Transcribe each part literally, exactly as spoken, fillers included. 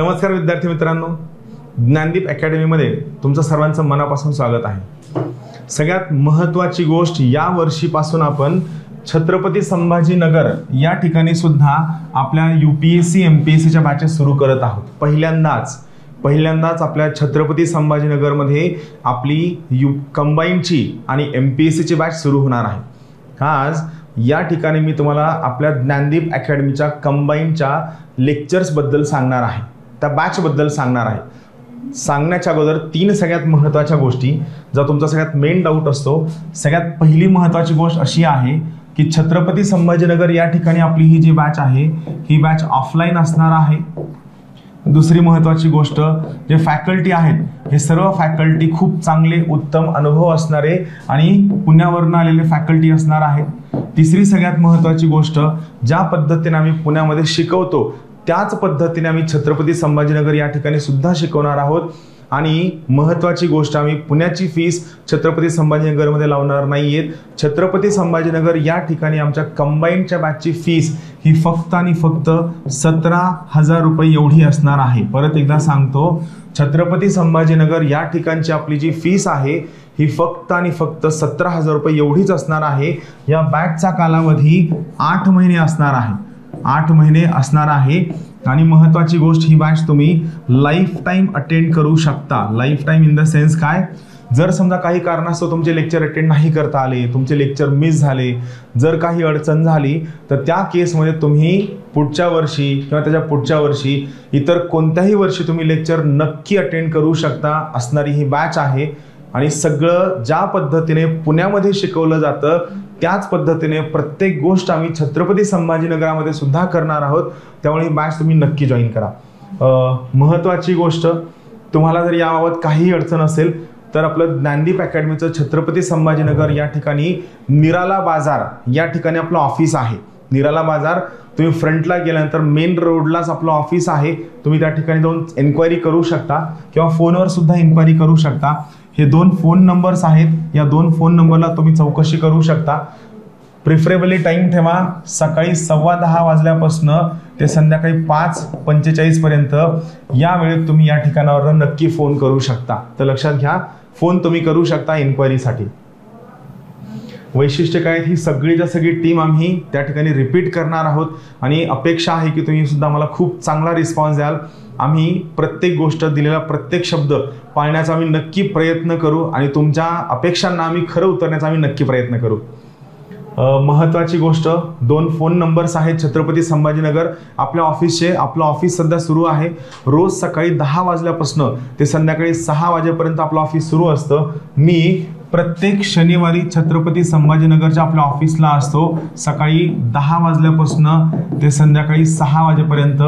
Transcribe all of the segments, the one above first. नमस्कार विद्यार्थी मित्रांनो, ज्ञानदीप अकेडमीमध्ये तुमचं सर्वांचं मनापासून स्वागत आहे। सगळ्यात महत्त्वाची गोष्ट, या वर्षीपासून आपण छत्रपति संभाजीनगर या ठिकाणी सुद्धा आपल्या यूपीएससी एमपीएससीच्या बॅचेस सुरू करत आहोत। पहिल्यांदाच पहिल्यांदाच आपल्या छत्रपति संभाजीनगर मध्ये आपली यू कंबाइनची आणि एमपीएससीची बॅच सुरू होणार आहे। आज या ठिकाणी मी तुम्हाला आपल्या ज्ञानदीप अकेडमीच्या कंबाइनच्या लेक्चर्स बद्दल सांगणार आहे, त्या बॅच बद्दल सांगणार आहे। सांगण्याच्या अगोदर तीन सगळ्यात महत्त्वाच्या गोष्टी, जो तुमचा सगळ्यात मेन डाउट असतो। सगळ्यात पहिली महत्त्वाची गोष्ट अशी आहे की छत्रपति संभाजीनगर या ठिकाणी आपली ही जी बॅच आहे ही बॅच ऑफलाइन असणार आहे। दुसरी महत्त्वाची गोष्ट, जे फॅकल्टी आहेत हे सर्व फॅकल्टी खूप चांगले उत्तम अनुभव असणारे आणि पुण्यावरून आलेले फॅकल्टी असणार आहेत। तिसरी सगळ्यात महत्त्वाची गोष्ट, ज्या पद्धतीने आम्ही पुण्यामध्ये शिकवतो त्याच पद्धतीने आम्ही छत्रपति संभाजीनगर या ठिकाणी सुद्धा शिकवणार आहोत। आणि महत्त्वाची गोष्ट, आम्ही पुण्याची फीस छत्रपति संभाजीनगर मध्ये लावणार नाहीयेत। छत्रपति संभाजीनगर या ठिकाणी आमच्या कंबाइनच्या बॅचची फीस ही फक्त आणि फक्त सतरा हजार रुपये एवढी असणार आहे। परत एकदा सांगतो, छत्रपति संभाजीनगर या ठिकाणची आपली जी फीस आहे ही फक्त आणि फक्त सतरा हजार रुपये एवढीच असणार आहे। या बॅचचा कालावधी आठ महिने असणार आहे, आठ महीने असणार आहे। आणि महत्त्वाची गोष्ट, ही बॅच तुम्ही लाइफ टाइम अटेंड करू शकता। Lifetime in the sense काय, जर समजा काही कारणास्तव तुमचे लेक्चर अटेंड नाही करता आले, तुमचे लेक्चर मिस झाले, जर काही अडचण झाली तर त्या केसमध्ये तुम्ही पुढच्या वर्षी किंवा त्याच्या पुढच्या वर्षी इतर कोणत्याही वर्षी तुम्ही लेक्चर नक्की अटेंड करू शकता असणारी ही बॅच आहे। आणि सगळं ज्या पद्धतीने पुण्यामध्ये शिकवलं जातं त्याच पद्धतीने प्रत्येक गोष्ट आम्ही छत्रपति संभाजीनगरामध्ये सुद्धा करणार आहोत, त्यामुळे ही बॅच तुम्ही नक्की जॉईन करा। महत्त्वाची गोष्ट, तुम्हाला जर याबाबत काही अडचण असेल तर आपलं ज्ञानदीप अकॅडमीचं छत्रपति संभाजीनगर या ठिकाणी निराला बाजार या ठिकाणी आपलं ऑफिस आहे। निराला बाजार तुम्ही फ्रंटला गेल्यानंतर मेन रोडलाच आपलं ऑफिस आहे। तुम्ही त्या ठिकाणी जाऊन एन्क्वायरी करू शकता किंवा फोनवर सुद्धा एन्क्वायरी करू शकता। हे दोन फोन नंबर्स आहेत, या दोन फोन नंबरला तुम्ही चौकशी करू शकता। प्रिफरेबली टाइम ठेवा, सकाळी सव्वा दहा वाजल्यापासून ते संध्याकाळी पाच पंचेचाळीसपर्यंत या वेळेत तुम्ही या ठिकाणावर नक्की फोन करू शकता। तर लक्षात घ्या, फोन तुम्ही करू शकता इन्क्वायरीसाठी। वैशिष्ट्य काय, ही सगळीच्या सगळी टीम आम्ही त्या ठिकाणी रिपीट करणार आहोत आणि अपेक्षा आहे की तुम्ही सुद्धा मला खूप चांगला रिस्पॉन्स द्याल। आम्ही प्रत्येक गोष्ट, दिलेला प्रत्येक शब्द पाळण्याचा आम्ही नक्की प्रयत्न करू आणि तुमच्या अपेक्षांना आम्ही खरं उतरण्याचा आम्ही नक्की प्रयत्न करू। महत्त्वाची गोष्ट, दोन फोन नंबर्स आहेत छत्रपति संभाजीनगर आपल्या ऑफिसचे। आपलं ऑफिस सध्या सुरू आहे, रोज सकाळी दहा वाजल्यापासून ते संध्याकाळी सहा वाजेपर्यंत आपलं ऑफिस सुरू असतं। मी प्रत्येक शनिवारी छत्रपति संभाजीनगरच्या आपल्या ऑफिसला असतो, सकाळी दहा वाजल्यापासून ते संध्याकाळी सहा वाजेपर्यंत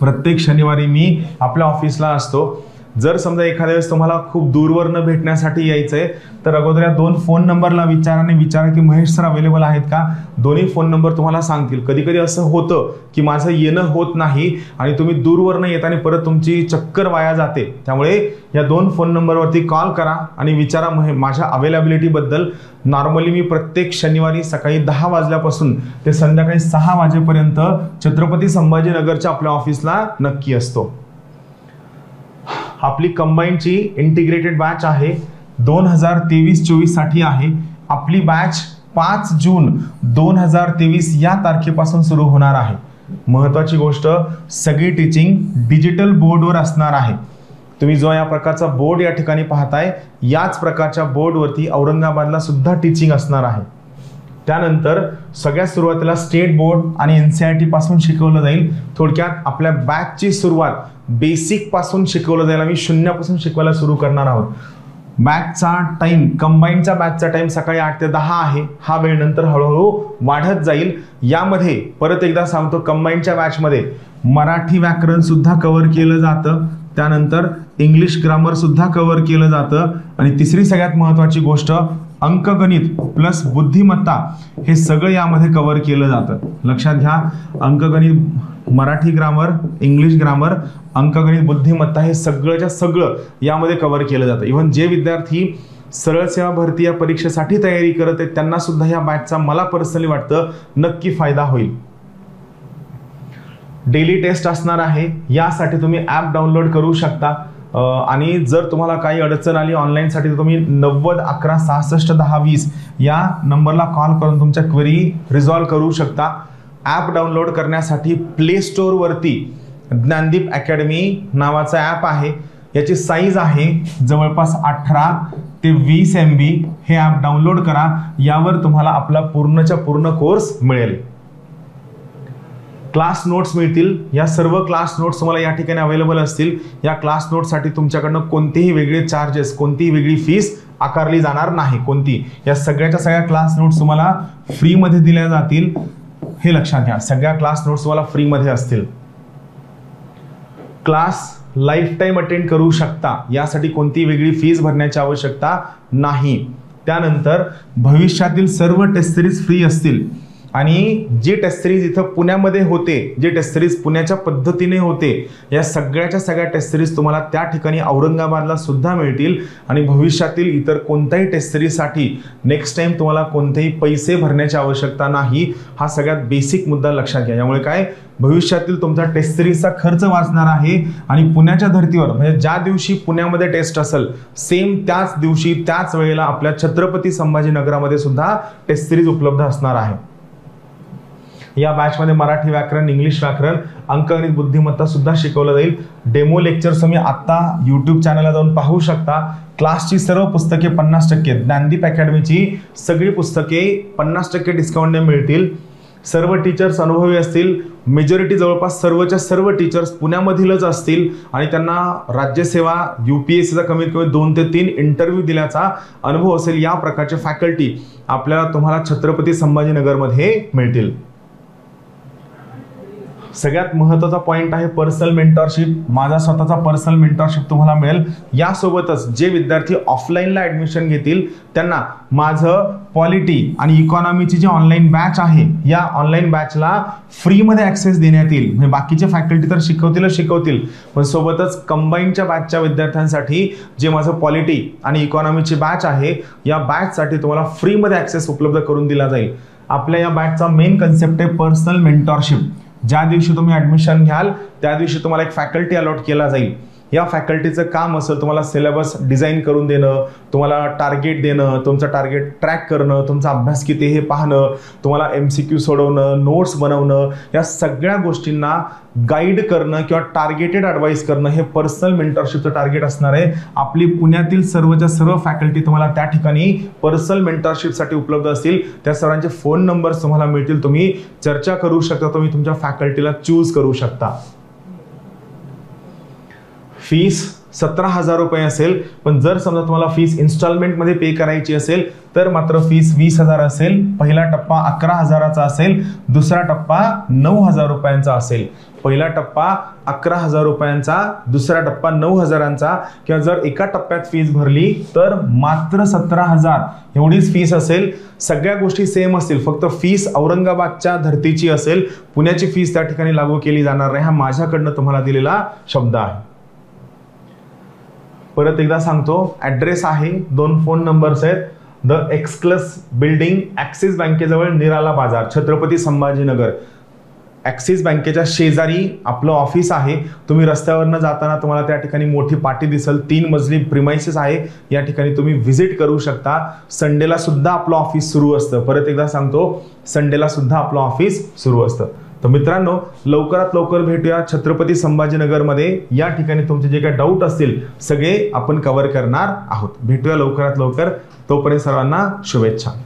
प्रत्येक शनिवारी मी आपल्या ऑफिसला असतो। जर समजा एखाद्या वेळेस तुम्हाला खूप दूरवरनं भेटण्यासाठी यायचं आहे तर अगोदर या दोन फोन नंबरला विचारा आणि विचारा की महेश सर अवेलेबल आहेत का। दोन्ही फोन नंबर तुम्हाला सांगतील। कधी कधी असं होतं की माझं येणं होत नाही आणि तुम्ही दूरवरनं येताना परत तुमची चक्कर वाया जाते, त्यामुळे या दोन फोन नंबरवरती कॉल करा आणि विचारा महे माझ्या अवेलेबिलिटीबद्दल। नॉर्मली मी प्रत्येक शनिवारी सकाळी दहा वाजल्यापासून ते संध्याकाळी सहा वाजेपर्यंत छत्रपति संभाजीनगरच्या आपल्या ऑफिसला नक्की असतो। आपली कंबाइनची इंटिग्रेटेड बॅच आहे, दोन हजार तेवीस चोवीस साठी आहे। आपली बॅच पाच जून दोन हजार तेवीस या तारखेपासून सुरू होणार आहे। महत्त्वाची गोष्ट, सगळी टीचिंग डिजिटल बोर्डवर असणार आहे। तुम्ही जो या प्रकारचा बोर्ड या ठिकाणी पाहताय, याच प्रकारच्या बोर्डवरती औरंगाबादला सुद्धा टीचिंग असणार आहे। त्यानंतर सगळ्यात सुरुवातीला स्टेट बोर्ड आणि एनसीईआरटी पासून शिकवलं जाईल। थोडक्यात आपल्या बॅचची सुरुवात बेसिक पासून शिकवलं जाईल, आम्ही शून्यापासून शिकवायला सुरू करणार आहोत। बॅचचा टाइम, कंबाइनचा बॅचचा टाइम सकाळी आठ ते दहा आहे, हा वेळ नंतर हळूहळू वाढत जाईल। यामध्ये परत एकदा सांगतो, कंबाइनच्या बॅचमध्ये मराठी व्याकरण सुद्धा कव्हर केलं जातं, त्यानंतर इंग्लिश ग्रामर सुद्धा कव्हर केलं जातं आणि तिसरी सगळ्यात महत्त्वाची गोष्ट, अंकगणित प्लस बुद्धिमत्ता हे सगळं यामध्ये कव्हर केलं जातं। लक्षात घ्या, अंकगणित, मराठी ग्रामर, इंग्लिश ग्रामर, अंकगणित, बुद्धिमत्ता हे सगळंच्या सगळं यामध्ये कव्हर केलं जातं। इव्हन जे विद्यार्थी सरळ सेवा भरती या परीक्षेसाठी तयारी करत आहेत त्यांना सुद्धा या बॅचचा मला पर्सनली वाटतं नक्की फायदा होईल। डेली टेस्ट असणार आहे। यासाठी तुम्ही ॲप डाउनलोड करू शकता आणि जर तुम्हाला काही अडचण आली ऑनलाइन साठी तुम्ही नव्वद अकरा सहासष्ट दहा वीस या नंबरला कॉल करून तुमच्या क्वेरी रिझॉल्व करू शकता। ॲप डाउनलोड करण्यासाठी प्ले स्टोर वरती ज्ञानदीप अकेडमी नावाचा ॲप आहे। याची साइज आहे जवळपास अठरा ते वीस एम बी। हे ॲप डाउनलोड करा, यावर तुम्हाला आपला पूर्णचा पूर्ण कोर्स मिळेल। क्लास नोट्स मिळतील, या सर्व क्लास नोट्स तुम्हाला या ठिकाणी अवेलेबल असतील। या क्लास नोट्स साठी तुमच्याकडून कोणतेही वेगळे चार्जेस, कोणतीही वेगळी फीस आकारली जाणार नाही, कोणती। या सगळ्याच्या सगळ्या क्लास नोट्स तुम्हाला फ्री मध्ये दिल्या जातील, हे लक्षात घ्या। सगळ्या क्लास नोट्स तुम्हाला फ्री मध्ये असतील। क्लास लाइफ टाइम अटेंड करू शकता, यासाठी कोणती वेगळी फीस भरण्याची आवश्यकता नाही। त्यानंतर भविष्यातील सर्व टेस्ट सीरीज फ्री असतील आणि जी टेस्ट सीरीज इथं पुण्यामध्ये होते, जी टेस्ट सीरीज पुण्याच्या पद्धतीने होते, या सगळ्याच्या सगळ्या टेस्ट सीरीज तुम्हाला त्या ठिकाणी औरंगाबादला सुद्धा मिळतील। आणि भविष्यातील इतर कोणत्याही टेस्ट सीरीजसाठी नेक्स्ट टाइम तुम्हाला कोणतेही पैसे भरण्याची आवश्यकता नाही। हा सगळ्यात बेसिक मुद्दा लक्षात घ्या। यामुळे काय, भविष्यातील तुमचा टेस्ट सीरीजचा खर्च वाचणार आहे आणि पुण्याच्या धर्तीवर, म्हणजे ज्या दिवशी पुण्यामध्ये टेस्ट असेल सेम त्याच दिवशी त्याच वेळेला आपल्या छत्रपती संभाजीनगरमध्ये सुद्धा टेस्ट सीरीज उपलब्ध असणार आहे। या बैच मध्ये मराठी व्याकरण, इंग्लिश व्याकरण, अंकगणित, बुद्धिमत्ता सुद्धा शिकवलं जाईल। डेमो लेक्चर्स तुम्ही आता यूट्यूब चॅनलला जाऊन पाहू शकता। क्लासची सर्व पुस्तके पन्नास टक्के, ज्ञानदीप अकॅडमीची सगळी पुस्तके पन्नास टक्के डिस्काउंटने मिळतील। सर्व टीचर्स अनुभवी असतील, मेजॉरिटी जवळपास सर्वच्या सर्व टीचर्स पुण्यामधीलच असतील आणि त्यांना राज्यसेवा, यूपीएससीचा कमीत कमी दोन ते तीन इंटरव्यू दिल्याचा अनुभव असेल। या प्रकारचे फॅकल्टी आपल्याला तुम्हाला छत्रपती संभाजीनगरमध्ये मिळतील। सगळ्यात महत्त्वाचा पॉइंट आहे पर्सनल मेंटरशिप। माझा स्वतःचा पर्सनल मेंटरशिप तुम्हाला मिळेल। यासोबतच जे विद्यार्थी ऑफलाइनला ॲडमिशन घेतील त्यांना माझं पॉलिटी आणि इकॉनॉमीची जी ऑनलाइन बॅच आहे, या ऑनलाइन बॅचला फ्रीमध्ये ॲक्सेस देण्यात येईल। म्हणजे बाकीचे फॅकल्टी तर शिकवतीलच शिकवतील, पण सोबतच कंबाईनच्या बॅचच्या विद्यार्थ्यांसाठी जे माझं पॉलिटी आणि इकॉनॉमीची बॅच आहे, या बॅचसाठी तुम्हाला फ्रीमध्ये ॲक्सेस उपलब्ध करून दिला जाईल। आपल्या या बॅचचा मेन कन्सेप्ट आहे पर्सनल मेंटरशिप। ज्या दिवशी तुम्ही ॲडमिशन घ्याल त्या दिवशी तुम्हाला एक फॅकल्टी अलॉट केला जाईल। या फॅकल्टीचं काम असेल तुम्हाला सिलेबस डिझाईन करून देणं, तुम्हाला टार्गेट देणं, तुमचं टार्गेट ट्रॅक करणं, तुमचा अभ्यास किती हे पाहणं, तुम्हाला एम सी क्यू सोडवणं, नोट्स बनवणं, या सगळ्या गोष्टींना गाईड करणं किंवा टार्गेटेड ॲडवाईस करणं हे पर्सनल मेंटरशिपचं टार्गेट असणार आहे। आपली पुण्यातील सर्वच्या सर्व फॅकल्टी तुम्हाला त्या ठिकाणी पर्सनल मेंटरशिपसाठी उपलब्ध असतील। त्या सर्वांचे फोन नंबर्स तुम्हाला मिळतील, तुम्ही चर्चा करू शकता, तुम्ही तुमच्या फॅकल्टीला चूज करू शकता। फीस सत्रह हजार रुपये असेल, पण जर समजा तुम्हाला फीस इन्स्टॉलमेंटमध्ये पे करायची असेल तर मात्र फीस वीस हजार असेल। पहिला टप्पा अकरा हजाराचा असेल, दुसरा टप्पा नऊ हजार रुपयांचा असेल। पहिला टप्पा अकरा हजार रुपयांचा, दुसरा टप्पा नऊ हजारांचा, किंवा जर एका टप्प्यात फीस भरली तर मात्र सतरा हजार एवढीच फीस असेल। सगळ्या गोष्टी सेम असतील, फक्त फीस औरंगाबादच्या धर्तीची असेल, पुण्याची फीस त्या ठिकाणी लागू केली जाणार नाही। हा माझ्याकडनं तुम्हाला दिलेला शब्द आहे। परत एकदा सांगतो, ॲड्रेस आहे, दोन फोन नंबर्स आहेत। द एक्सक्लस बिल्डिंग, ॲक्सिस बँकेजवळ, निराला बाजार, छत्रपती संभाजीनगर। ॲक्सिस बँकेच्या शेजारी आपलं ऑफिस आहे। तुम्ही रस्त्यावरनं जाताना तुम्हाला त्या ठिकाणी मोठी पाटी दिसेल, तीन मजली प्रिमायसेस आहे। या ठिकाणी तुम्ही व्हिजिट करू शकता। संडेला सुद्धा आपलं ऑफिस सुरू असतं। परत एकदा सांगतो, संडेला सुद्धा आपलं ऑफिस सुरू असतं। तर मित्रांनो, लवकरात लवकर भेटूया छत्रपती संभाजीनगरमध्ये। या ठिकाणी तुमचे जे काही डाऊट असतील सगळे आपण कव्हर करणार आहोत। भेटूया लवकरात लवकर, तोपर्यंत सर्वांना शुभेच्छा।